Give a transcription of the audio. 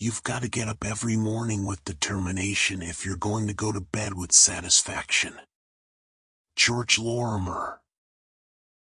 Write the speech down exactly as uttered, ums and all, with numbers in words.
You've got to get up every morning with determination if you're going to go to bed with satisfaction. George Lorimer.